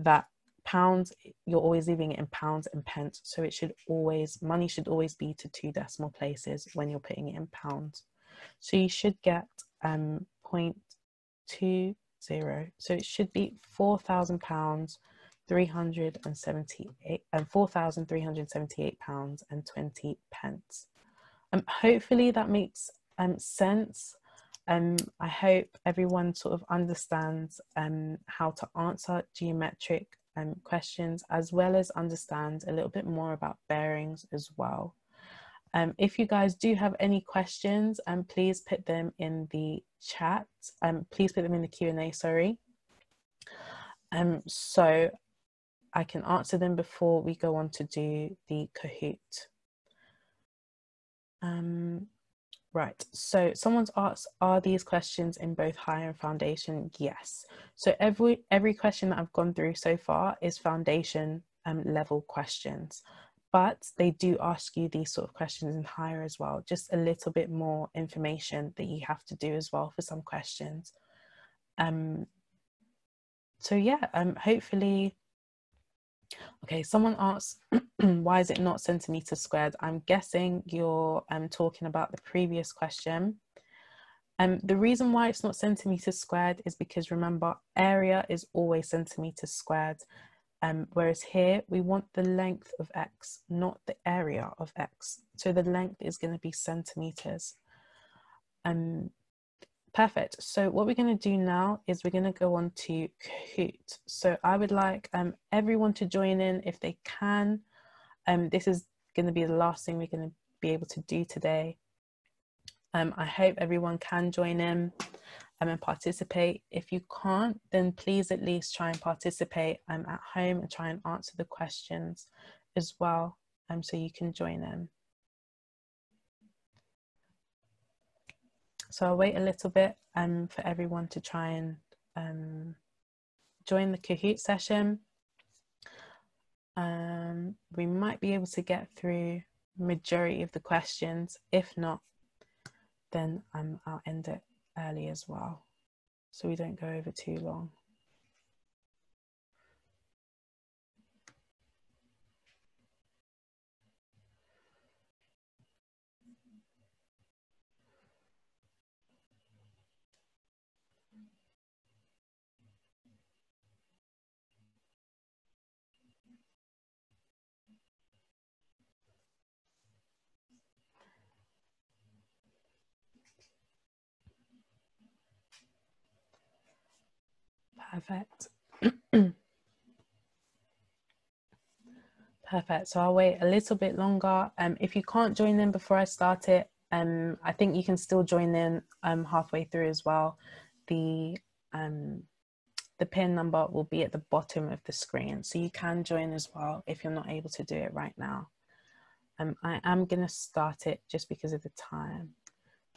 that pounds, you're always leaving it in pounds and pence, so it should always, money should always be to two decimal places when you're putting it in pounds. So you should get um zero point two zero, so it should be four thousand three hundred seventy-eight and um, four thousand three hundred seventy-eight pounds and twenty pence. Um, hopefully that makes um sense. Um, I hope everyone sort of understands um how to answer geometric Um, questions, as well as understand a little bit more about bearings as well. Um, if you guys do have any questions, um, please put them in the chat. Um, please put them in the Q and A, sorry. Um, so I can answer them before we go on to do the Kahoot. Um, Right, so someone's asked, are these questions in both higher and foundation? Yes. So every every question that I've gone through so far is foundation um, level questions, but they do ask you these sort of questions in higher as well, just a little bit more information that you have to do as well for some questions. Um, so yeah, um, hopefully, okay, someone asked, why is it not centimeters squared? I'm guessing you're um, talking about the previous question. Um, the reason why it's not centimeters squared is because, remember, area is always centimeters squared. Um, whereas here, we want the length of X, not the area of X. So the length is going to be centimeters. Um, Perfect. So what we're going to do now is we're going to go on to Kahoot. So I would like um, everyone to join in if they can. Um, this is going to be the last thing we're going to be able to do today. Um, I hope everyone can join in um, and participate. If you can't, then please at least try and participate um, at home and try and answer the questions as well, um, so you can join in. So I'll wait a little bit um, for everyone to try and um, join the Kahoot session. Um, we might be able to get through majority of the questions. If not, then um, I'll end it early as well, so we don't go over too long. Perfect. Perfect. So I'll wait a little bit longer. Um, if you can't join in before I start it, Um, I think you can still join in um, halfway through as well. The, um, the pin number will be at the bottom of the screen, so you can join as well if you're not able to do it right now. Um, I am going to start it just because of the time.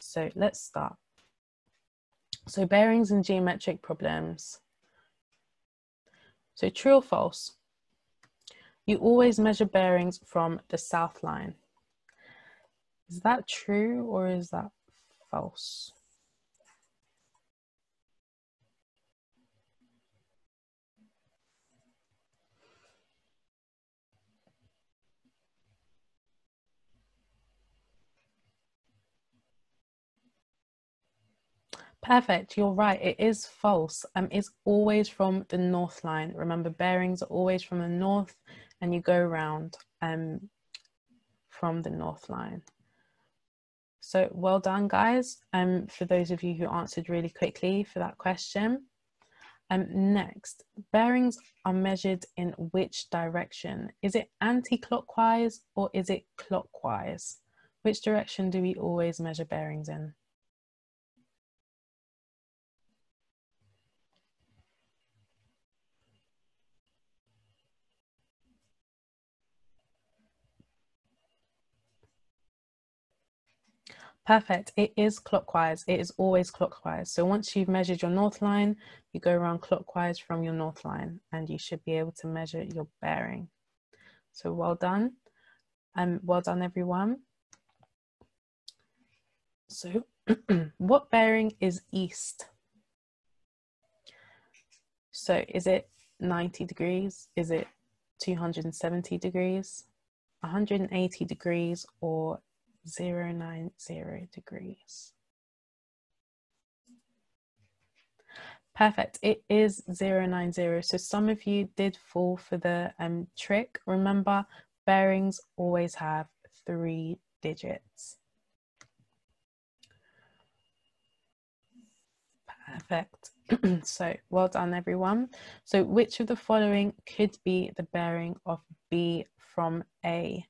So let's start. So bearings and geometric problems. So true or false? You always measure bearings from the south line. Is that true or is that false? Perfect, you're right, it is false. Um, it's always from the north line. Remember, bearings are always from the north, and you go round um, from the north line. So well done, guys, um, for those of you who answered really quickly for that question. Um, next, bearings are measured in which direction? Is it anti-clockwise or is it clockwise? Which direction do we always measure bearings in? Perfect, it is clockwise, it is always clockwise. So once you've measured your north line, you go around clockwise from your north line and you should be able to measure your bearing. So well done, and um, well done everyone. So what bearing is east? So is it ninety degrees? Is it two hundred seventy degrees, one hundred eighty degrees, or zero nine zero degrees? Perfect, it is zero nine zero. So some of you did fall for the um, trick. Remember, bearings always have three digits. Perfect. So well done everyone. So which of the following could be the bearing of B from A?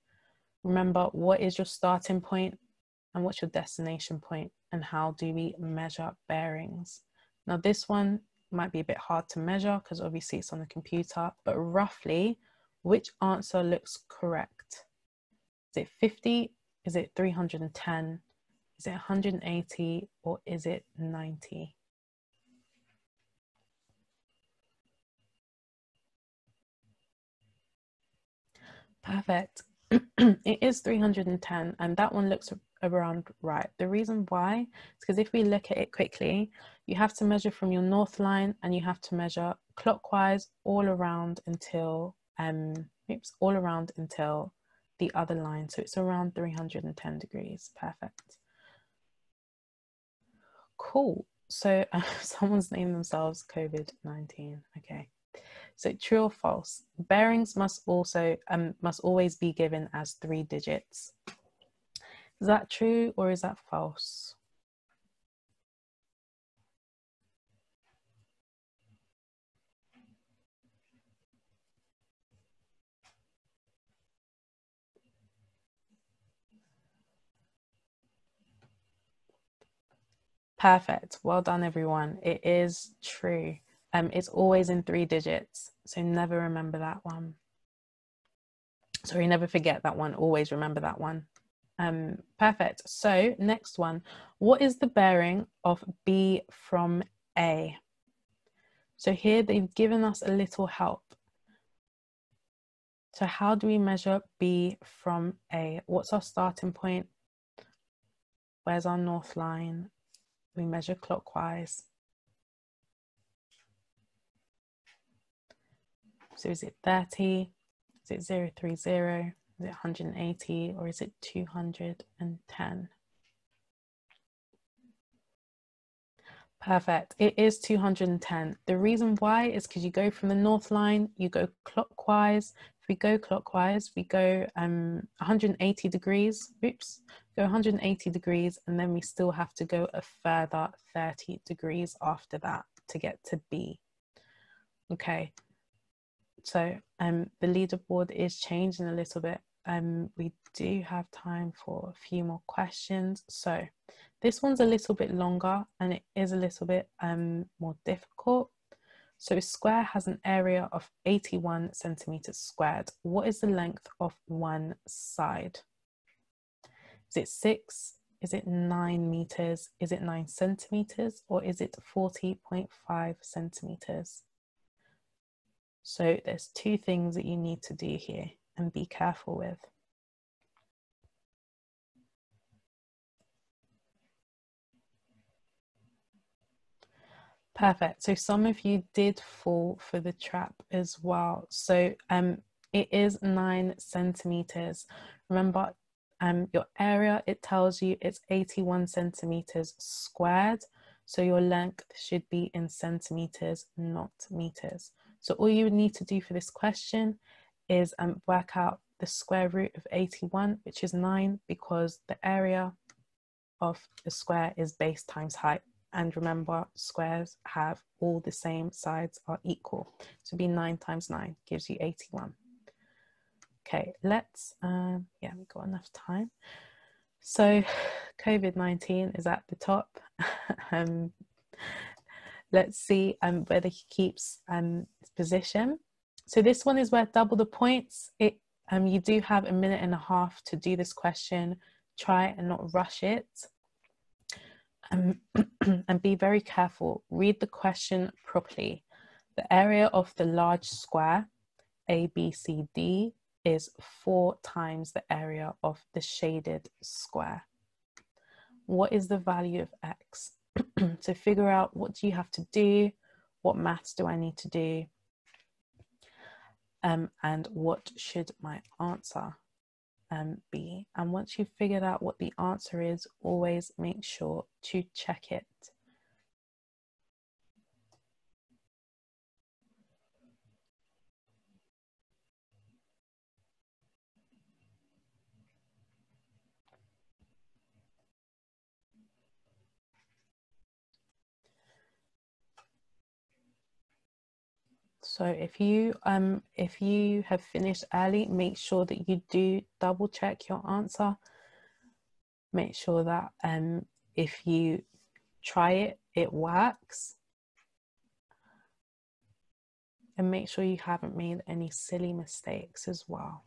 Remember, what is your starting point and what's your destination point, and how do we measure bearings? Now this one might be a bit hard to measure because obviously it's on the computer, but roughly, which answer looks correct? Is it fifty? Is it three hundred ten? Is it one hundred eighty? Or is it ninety? Perfect. It is three hundred ten, and that one looks around right. The reason why is because if we look at it quickly, you have to measure from your north line and you have to measure clockwise all around until um oops all around until the other line, so it's around three hundred ten degrees. Perfect, cool. So uh, someone's named themselves COVID nineteen. Okay, so true or false? Bearings must also um must always be given as three digits. Is that true or is that false? Perfect, well done everyone, it is true. Um, it's always in three digits, so never remember that one. Sorry, never forget that one, always remember that one. Um, perfect, so next one. What is the bearing of B from A? So here they've given us a little help. So how do we measure B from A? What's our starting point? Where's our north line? We measure clockwise. So is it thirty, is it zero thirty, is it one hundred eighty, or is it two hundred ten? Perfect, it is two hundred ten. The reason why is because you go from the north line, you go clockwise. If we go clockwise, we go um, one hundred eighty degrees, oops, go one hundred eighty degrees, and then we still have to go a further thirty degrees after that to get to B. Okay. So um, the leaderboard is changing a little bit. um, we do have time for a few more questions. So this one's a little bit longer and it is a little bit um, more difficult. So a square has an area of eighty-one centimeters squared. What is the length of one side? Is it six? Is it nine meters? Is it nine centimeters? Or is it forty point five centimeters? So there's two things that you need to do here and be careful with. Perfect. So some of you did fall for the trap as well. So um, it is nine centimeters. Remember, um, your area, it tells you it's eighty-one centimeters squared. So your length should be in centimeters, not meters. So all you would need to do for this question is um, work out the square root of eighty-one, which is nine, because the area of the square is base times height. And remember, squares have all the same sides are equal. So be nine times nine gives you eighty-one. Okay, let's, um, yeah, we've got enough time. So COVID nineteen is at the top. um, let's see um, whether he keeps um, his position. So this one is worth double the points. It, um, you do have a minute and a half to do this question. Try and not rush it. Um, and be very careful. Read the question properly. The area of the large square A B C D is four times the area of the shaded square. What is the value of X? So figure out, what do you have to do? What maths do I need to do? Um, and what should my answer Um, be? And once you've figured out what the answer is, always make sure to check it. So if you um if you have finished early, make sure that you do double check your answer. Make sure that um if you try it, it works. And make sure you haven't made any silly mistakes as well.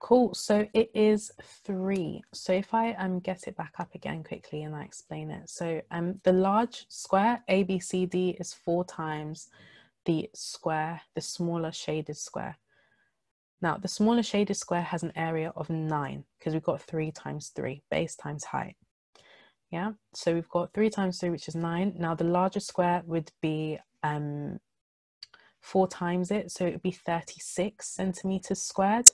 Cool, so it is three. So if I um, get it back up again quickly and I explain it. So um, the large square A B C D is four times the square, the smaller shaded square. Now the smaller shaded square has an area of nine because we've got three times three, base times height. Yeah, so we've got three times three, which is nine. Now the larger square would be um, four times it. So it would be thirty-six centimeters squared.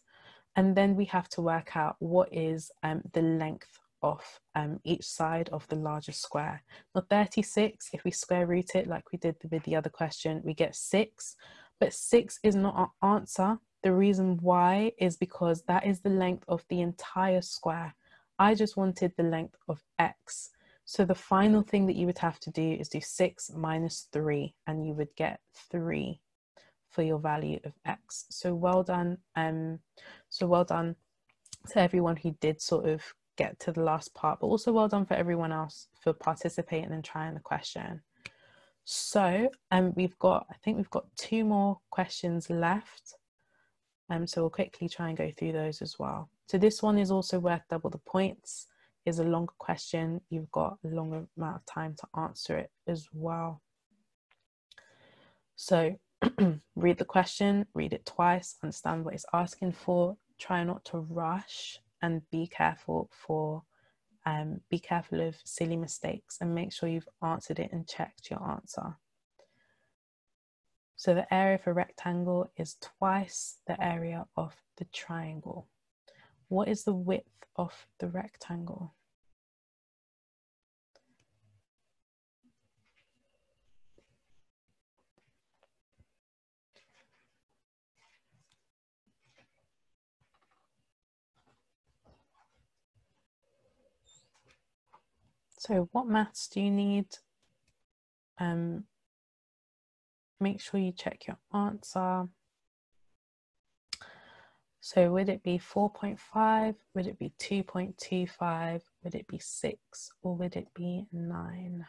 And then we have to work out what is um, the length of um, each side of the larger square. Now thirty-six, if we square root it like we did with the other question, we get six, but six is not our answer. The reason why is because that is the length of the entire square. I just wanted the length of X. So the final thing that you would have to do is do six minus three, and you would get three for your value of X. So well done. Um, so well done to everyone who did sort of get to the last part, but also well done for everyone else for participating and trying the question. So um, we've got, I think we've got two more questions left. Um, so we'll quickly try and go through those as well. So this one is also worth double the points. It's a longer question. You've got a longer amount of time to answer it as well. So read the question, read it twice, understand what it's asking for, try not to rush, and be careful for um, be careful of silly mistakes, and make sure you've answered it and checked your answer. So the area of a rectangle is twice the area of the triangle. What is the width of the rectangle? So what maths do you need? Um, make sure you check your answer. So would it be four point five? Would it be two point two five? Would it be six? Or would it be nine?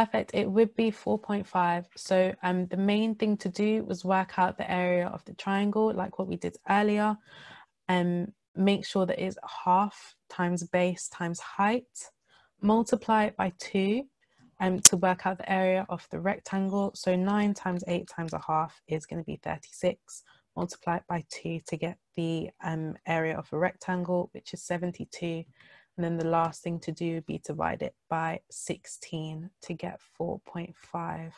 Perfect, it would be four point five. So um, the main thing to do was work out the area of the triangle, like what we did earlier, and um, make sure that it's half times base times height, multiply it by two um, to work out the area of the rectangle. So nine times eight times a half is gonna be thirty-six, multiply it by two to get the um, area of a rectangle, which is seventy-two. And then the last thing to do would be divide it by sixteen to get four point five.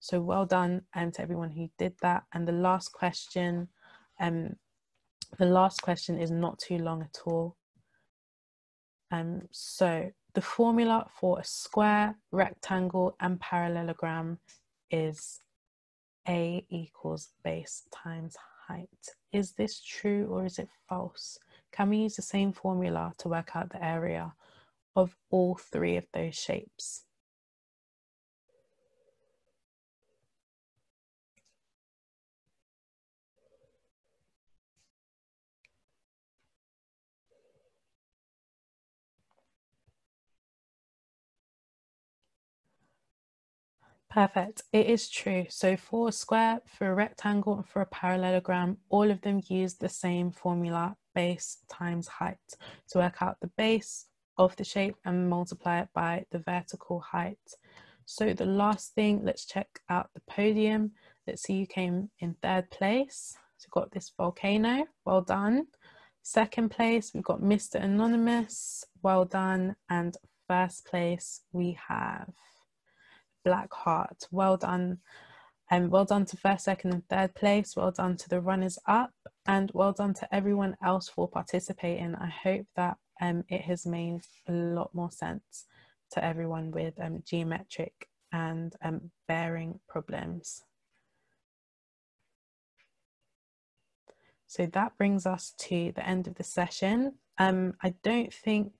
So well done um, to everyone who did that. And the last question, um, the last question is not too long at all. Um, so the formula for a square, rectangle and parallelogram is A equals base times height. Is this true or is it false? Can we use the same formula to work out the area of all three of those shapes? Perfect, it is true. So for a square, for a rectangle and for a parallelogram, all of them use the same formula, base times height. So work out the base of the shape and multiply it by the vertical height. So the last thing, let's check out the podium. Let's see who came in third place. So we've got this volcano, well done. Second place, we've got Mister Anonymous, well done. And first place, we have Black Heart, well done. And um, well done to first, second and third place, well done to the runners up, and well done to everyone else for participating. I hope that um, it has made a lot more sense to everyone with um, geometric and um, bearing problems. So that brings us to the end of the session. Um, I don't think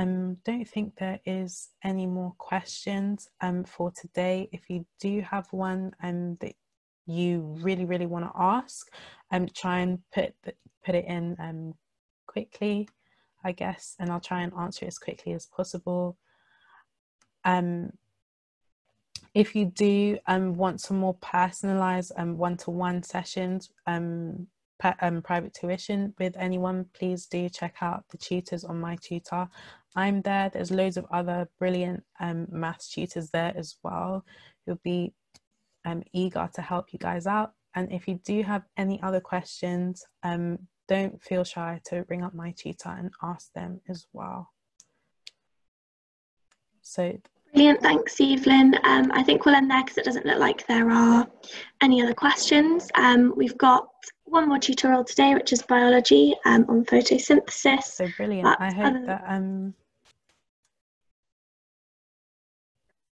Um, don't think there is any more questions um, for today. If you do have one um, that you really, really want to ask, um, try and put the, put it in um, quickly, I guess, and I'll try and answer it as quickly as possible. Um, if you do um, want some more personalised um, one-to-one sessions, um, Um, private tuition with anyone, please do check out the tutors on MyTutor. I'm there, there's loads of other brilliant um, maths tutors there as well who'll be um, eager to help you guys out. And if you do have any other questions, um, don't feel shy to ring up MyTutor and ask them as well. So brilliant, thanks Evelyn. Um, I think we'll end there because it doesn't look like there are any other questions. Um, we've got one more tutorial today, which is biology um, on photosynthesis. So brilliant. But I hope that um,